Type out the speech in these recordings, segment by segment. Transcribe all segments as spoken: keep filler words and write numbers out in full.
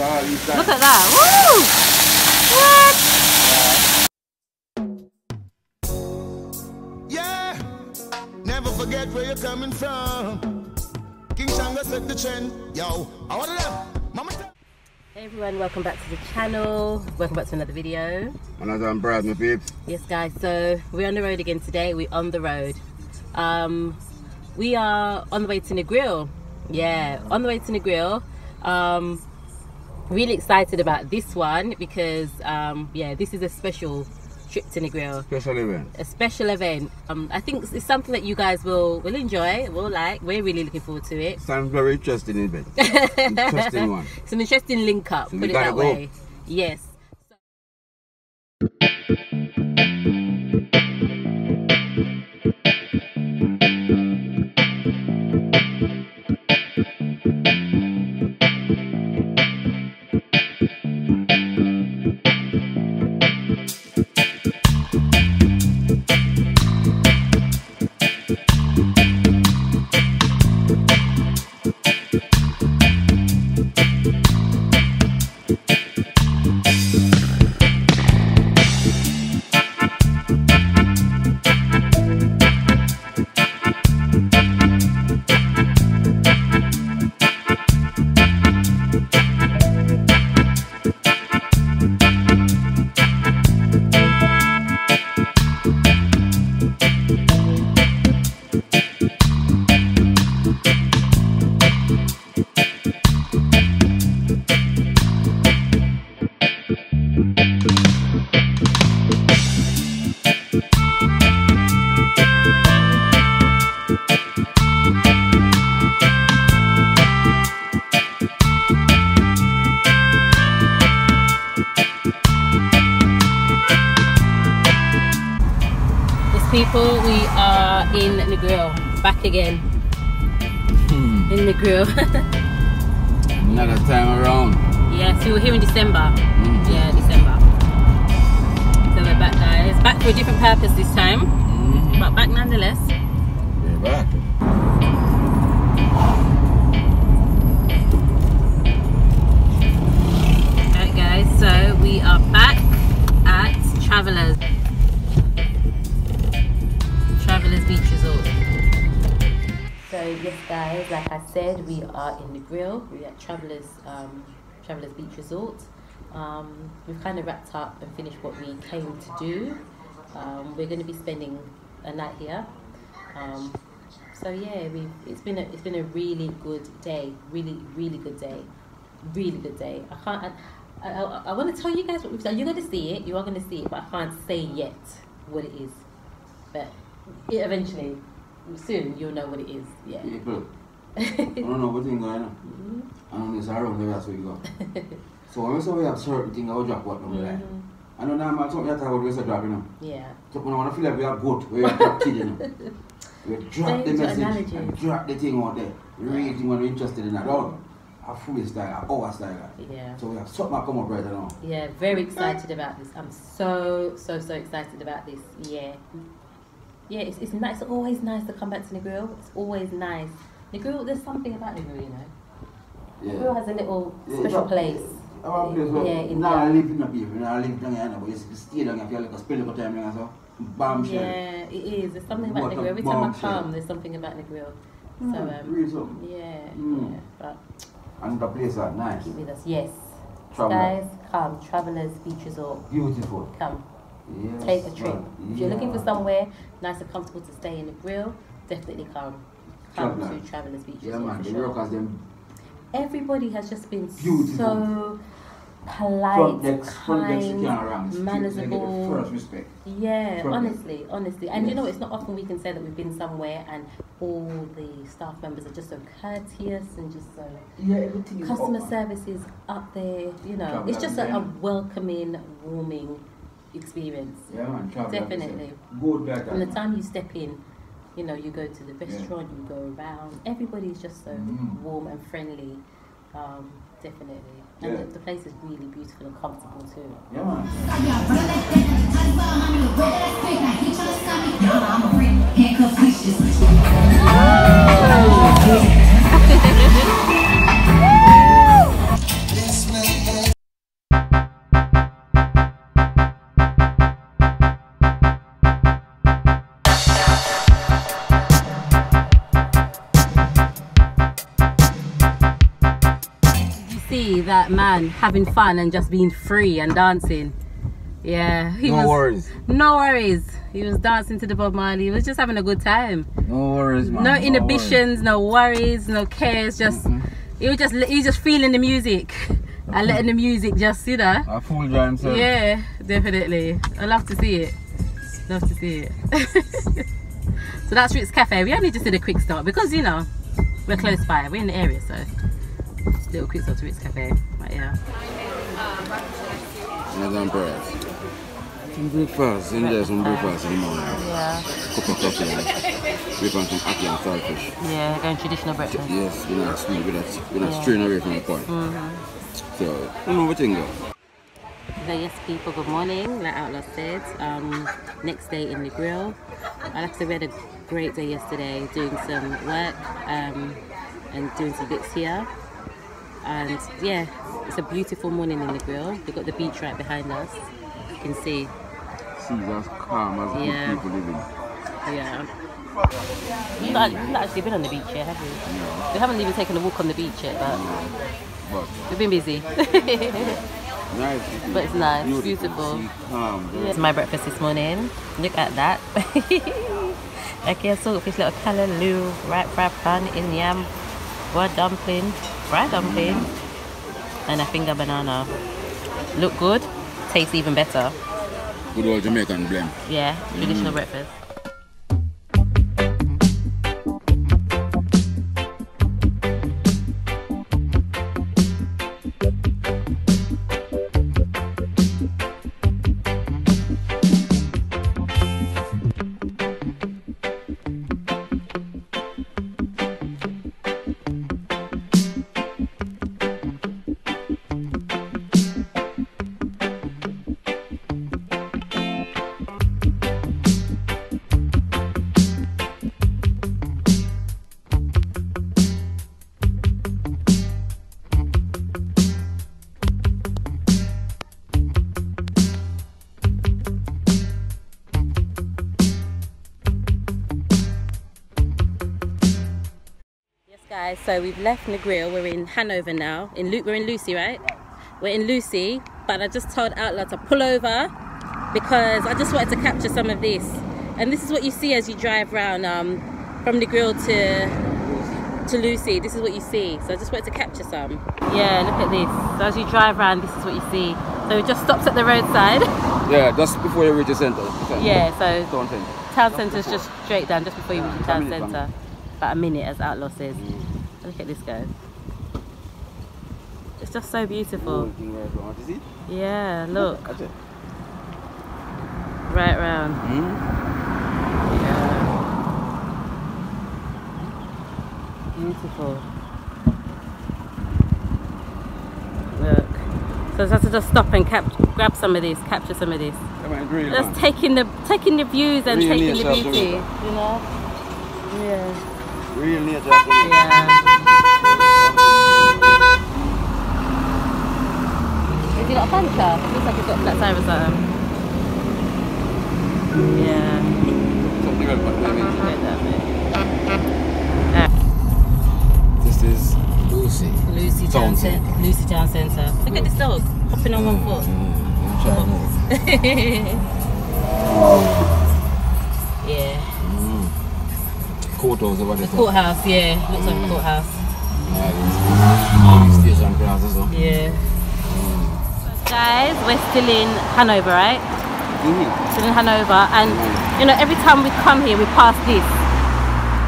side, east side. Look at that. Woo! What? Yeah! Never forget where you're coming from. King Shanga set the trend. Yo, I want them. Mama. Hey everyone, welcome back to the channel. Welcome back to another video. Another umbrella, my peeps. Yes guys, so we're on the road again today. We're on the road. Um, we are on the way to Negril. Yeah, on the way to Negril. Um, really excited about this one because um, yeah, this is a special trip to Negril. Special event. A special event. Um, I think it's something that you guys will will enjoy, will like. We're really looking forward to it. Sounds very interesting, isn't it? Interesting one. It's an interesting link up. So put it that way. Go. Yes. People, we are in Negril, back again. Hmm. In Negril. Another time around. Yeah, so we were here in December. Hmm. Yeah, December. So we're back, guys. Back for a different purpose this time, hmm. but back nonetheless. We're back. Alright, guys, so we are back at Travelers. Travelers Beach Resort. So yes guys, like I said, we are in Negril. We're at Travelers um, Travelers Beach Resort. Um, we've kind of wrapped up and finished what we came to do. Um, we're going to be spending a night here. Um, so yeah, we it's been a, it's been a really good day, really really good day, really good day. I can't. I, I, I want to tell you guys what we've done. You're going to see it. You are going to see it, but I can't say yet what it is. But yeah, eventually, soon you'll know what it is. Yeah. Yeah, but I don't know what thing going on. Mm -hmm. I don't know. It's around the last week. So when we say we have certain things, I will drop what we mm -hmm. like. I don't know. I'm talking about we say drop, you know. Yeah. So when I feel like we are good, we are drop kids, you know. We drop the message, analogy. And drop the thing out there. Read the one we're interested in. I don't. Our food style, our power style. Yeah. So we have something come up right now. Yeah. Very excited about this. I'm so so so excited about this. Yeah. Yeah, it's, it's nice. It's always nice to come back to Negril. It's always nice. Negril, there's something about Negril, you know. Yeah. Negril has a little yeah, special place. Our place, well, yeah, in I live in a beef, I live down here, but it's still down here. I feel like a spill of time, and so bombshell. Yeah, it is. There's something about Negril. Every time I come, there's something about Negril. Mm, so, um, really so. Yeah, mm. yeah. But and the place are nice. Keep with us, yes. Traveler. Guys, come. Travelers Beach Resort. Beautiful. Come. Yes, take a trip. Yeah. If you're looking for somewhere nice and comfortable to stay in Negril, definitely come. Come Traveler. to Travelers Beach. Yeah, man, the sure. has them. Everybody has just been beautiful. so polite, decks, kind, manageable. The first respect. Yeah, front honestly, deck. honestly. And yes. you know, it's not often we can say that we've been somewhere and all the staff members are just so courteous and just so. Yeah, everything. Customer is service is up there. You know, Traveler, it's just yeah. a, a welcoming, warming experience. Yeah, man, definitely. Good back From the time you step in, you know, you go to the restaurant, yeah. you go around. Everybody's just so mm. warm and friendly. Um, definitely. And yeah. the, the place is really beautiful and comfortable too. Yeah, man. see that man having fun and just being free and dancing. Yeah, he no was, worries. No worries. He was dancing to the Bob Marley. He was just having a good time. No worries, man. No inhibitions, no worries, no, worries, no cares. Just mm-hmm. he was just he was just feeling the music and letting the music just sit there. I fool you himself. Yeah, definitely. I love to see it. Love to see it. So that's Rick's Cafe. We only just did a quick stop because you know we're close by. We're in the area, so little quick stop to Rick's Cafe. But yeah. Some breakfast, enjoy some breakfast in the morning. Yeah. Cup of coffee, we found some ackee and saltfish. Yeah, going traditional breakfast. Yes, we're not sweet, we're not, we're not yeah. straying away from the point. Mm-hmm. So, you know what thing go. So yes people, good morning, like Outlaw said, um, next day in the grill. Like I said, we had a great day yesterday doing some work um, and doing some bits here. And yeah, it's a beautiful morning in the grill. We've got the beach right behind us. You can see. See, that's calm as yeah. good people living. Yeah. You've not, you've not actually been on the beach yet, have you? No. We haven't even taken a walk on the beach yet, but, no. but we've been busy. Nice. But it's nice, beautiful. beautiful. See, calm, yeah. It's my breakfast this morning. Look at that. Okay, saltfish, little callaloo, right fried pan, in yam, fried dumpling, fried dumpling. Mm. And a finger banana. Look good, tastes even better. Good old Jamaican blend. Yeah, traditional mm. breakfast. So we've left Negril, we're in Hanover now. In Lu we're in Lucea, right? We're in Lucea, but I just told Outlaw to pull over because I just wanted to capture some of this. And this is what you see as you drive round um, from Negril to to Lucea. This is what you see. So I just wanted to capture some. Yeah, look at this. So as you drive round, this is what you see. So we just stopped at the roadside. Yeah, just before you reach the centre. Yeah, so town centre. Town centre's just straight down, just before you reach the town centre. About a minute, as Outlaw says. Look at this guy. It's just so beautiful. Yeah, look. Right round. Yeah. Beautiful. Look. So let's just stop and cap grab some of this, capture some of this. Just taking the taking the views and taking the beauty. You know? Yeah. Real nature. Yeah. Is he not a fan club? It looks like he's got flat tires or something. Yeah. Something good, but I mean, this is Lucy. Lucy Town Centre. Lucy Town Centre. Look at this dog hopping on one foot. Yeah. Courthouse over there. The courthouse, yeah. Looks like a courthouse. Yeah, station plazas. Yeah. So guys, we're still in Hanover, right? Mm. Still in Hanover, and you know, every time we come here, we pass this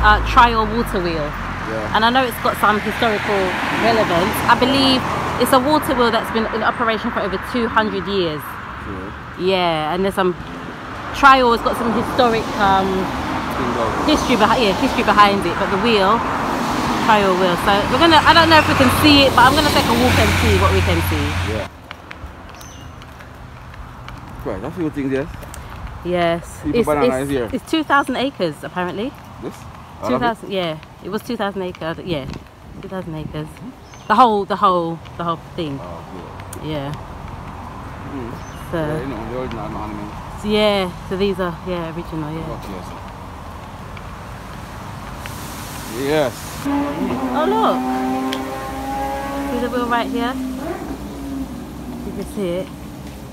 uh, Tryall Water wheel. Yeah. And I know it's got some historical relevance. I believe it's a water wheel that's been in operation for over two hundred years. Sure. Yeah, and there's some Tryall has got some historic. Um, History behind, yeah, history behind it, but the wheel, Tryall wheel. So we're gonna. I don't know if we can see it, but I'm gonna take a walk and see what we can see. Yeah. Right, that's a few things, yes. Yes. It's, it's, here. It's two thousand acres apparently. Yes. Two thousand. It. Yeah. It was two thousand acres. Yeah. Two thousand acres. The whole, the whole, the whole thing. Oh, yeah. Yeah. Mm. So. Yeah, you know, the original animals. So, yeah. So these are yeah original yeah. Yes. Oh look. See the wheel right here? You can see it.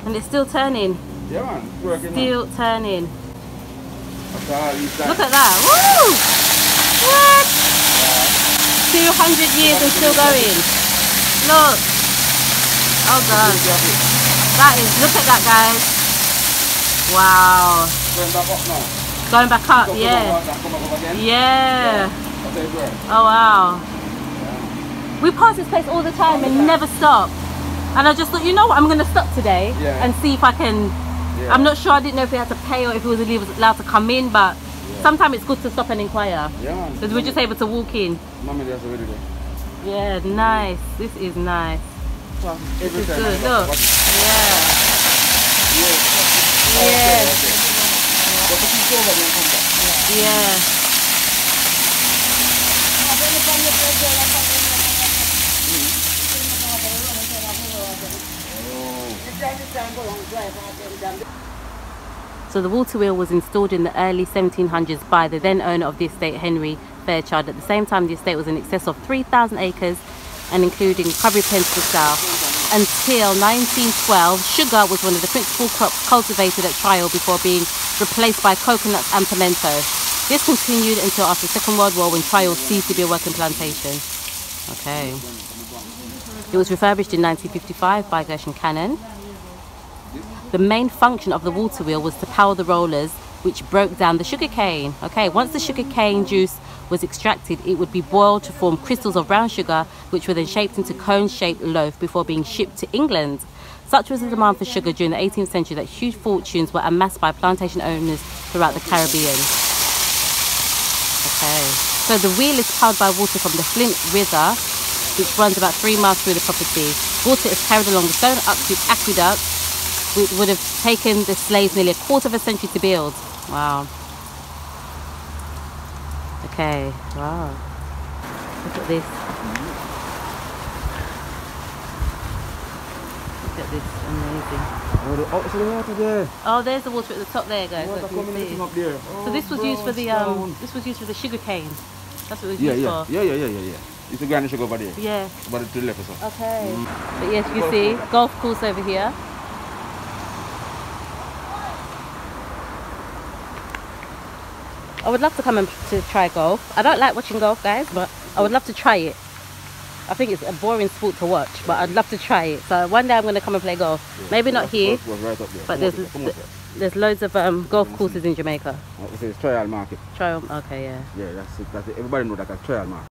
And it's still turning. Yeah, man, it's working. Still on. turning. Look at that. Woo! What? Yeah. two hundred years and still going. Look. Oh, God. That is, look at that, guys. Wow. Going back up now. Going back up, yeah. Yeah. Oh, wow. We pass this place all the time and never stop. And I just thought, you know what, I'm going to stop today yeah. and see if I can... Yeah. I'm not sure, I didn't know if we had to pay or if we was allowed to come in, but yeah. sometimes it's good to stop and inquire. Yeah, because we're just able to walk in. Mummy, that's really good. Yeah, nice. This is nice. Well, this is good. Look. Yeah. Yeah. Yeah. Yeah. Yeah. So the water wheel was installed in the early seventeen hundreds by the then owner of the estate, Henry Fairchild. At the same time, the estate was in excess of three thousand acres and including Covery Pens to the south. Until nineteen twelve, sugar was one of the principal crops cultivated at Tryall before being replaced by coconuts and pimento. This continued until after the Second World War, when Tryall ceased to be a working plantation. Okay. It was refurbished in nineteen fifty-five by Gershon Cannon. The main function of the water wheel was to power the rollers, which broke down the sugar cane. Okay, once the sugar cane juice was extracted, it would be boiled to form crystals of brown sugar, which were then shaped into cone-shaped loaf before being shipped to England. Such was the demand for sugar during the eighteenth century that huge fortunes were amassed by plantation owners throughout the Caribbean. Okay, so the wheel is powered by water from the Flint River, which runs about three miles through the property. Water is carried along the stone aqueduct, which would have taken the slaves nearly a quarter of a century to build. Wow. Okay, wow. Look at this. Look at this, amazing. Oh, the, oh, so the water there. Oh, there's the water at the top there, guys. The water coming up there. Oh, so this was bro, used for the um, stone. This was used for the sugar cane. That's what it was yeah, used yeah. for. Yeah, yeah, yeah, yeah, yeah. It's a granny sugar over there. Yeah. About the left or so. Okay. Mm. But yes, you golf see, course. golf course over here. I would love to come and to try golf. I don't like watching golf, guys, but I would love to try it. I think it's a boring sport to watch, but I'd love to try it. So one day I'm going to come and play golf. Yeah, Maybe yeah, not here, right there. but there's there. th there's loads of um, golf courses in Jamaica. It's Tryall Market. Tryall, okay, yeah. Yeah, that's it. That's it. Everybody knows that that's Tryall Market.